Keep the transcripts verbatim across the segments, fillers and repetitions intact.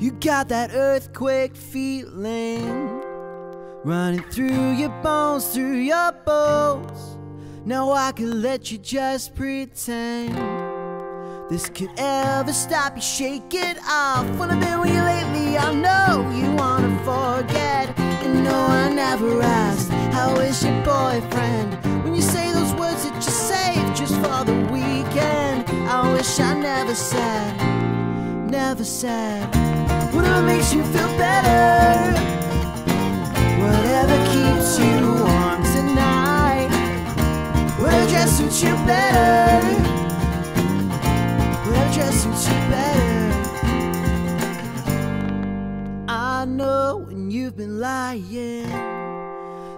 You got that earthquake feeling running through your bones, through your bones. Now I could let you just pretend this could ever stop you. Shake it off. When I've been with you lately, I know you want to forget. And no, I never asked, how is your boyfriend? When you say those words that you saved just for the weekend, I wish I never said, never said. Whatever makes you feel better, whatever keeps you warm tonight, whatever dress suits you better, whatever dress suits you better. I know when you've been lying,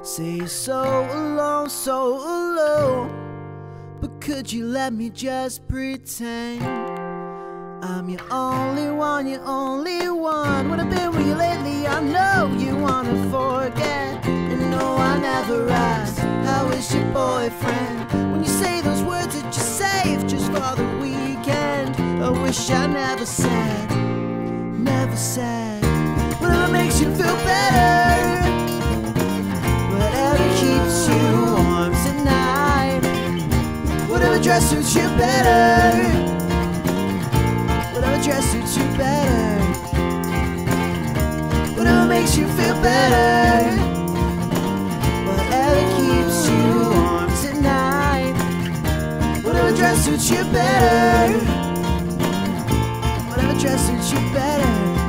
say you're so alone, so alone, but could you let me just pretend I'm your only one, your only one? When I've been with you lately, I know you want to forget. And no, I never asked, how is your boyfriend? When you say those words that you saved just for the weekend, I wish I never said, never said. Whatever makes you feel better, whatever keeps you warm tonight, whatever dress suits you better, whatever dress suits you better, whatever makes you feel better, whatever keeps you warm tonight, whatever dress suits you better, whatever dress suits you better.